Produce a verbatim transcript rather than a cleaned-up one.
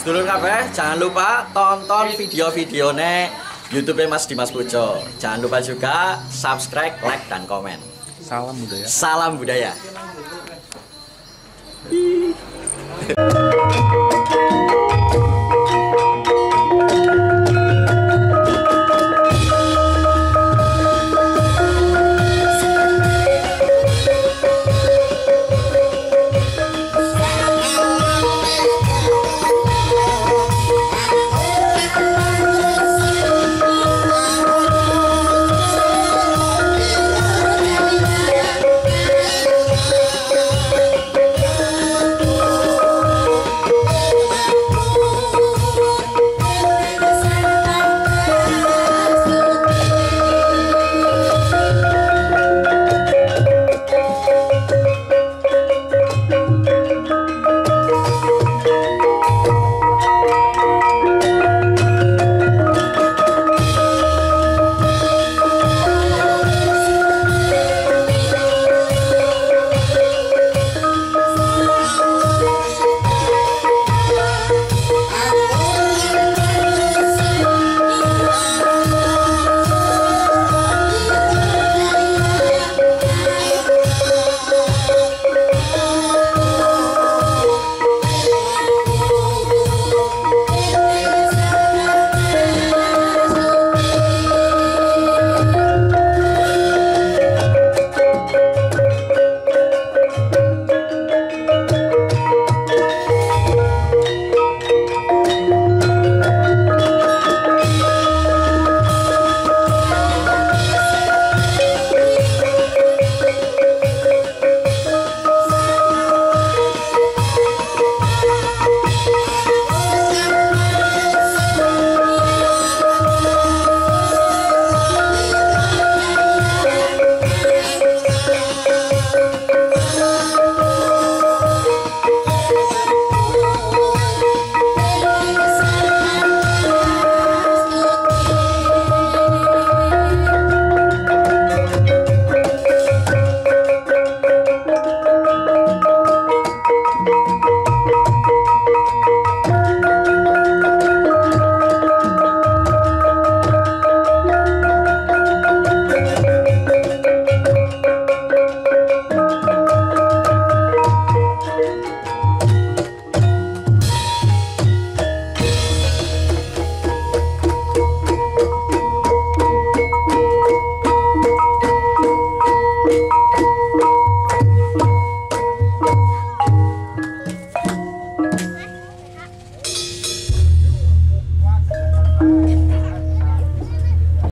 Sedulur kabeh, jangan lupa tonton video-videone YouTube Mas Dimas Pujo. Jangan lupa juga subscribe, like, dan komen. Salam budaya. Salam budaya.